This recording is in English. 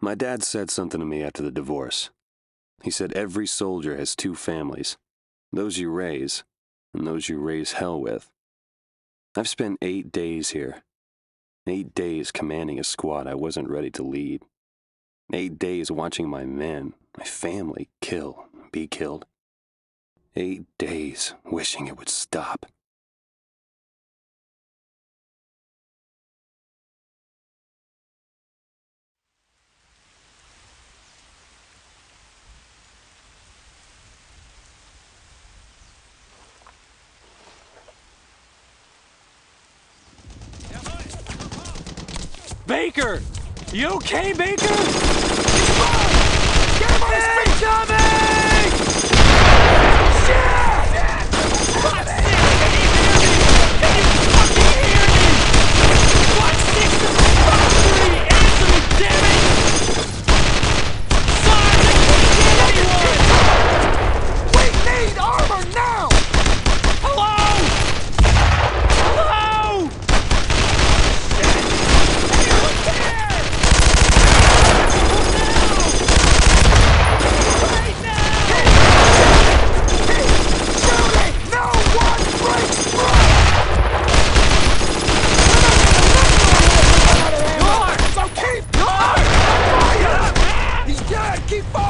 My dad said something to me after the divorce. He said every soldier has two families, those you raise and those you raise hell with. I've spent 8 days here, 8 days commanding a squad I wasn't ready to lead, 8 days watching my men, my family kill, be killed, 8 days wishing it would stop. Baker! You okay, Baker? Get him on his feet! Coming! Shit! What's this? Can you hear me? Can you fucking hear me? What's this? Fuck me! Answer me, damn it! Sergeant, get anyone! We need armor now! Keep on!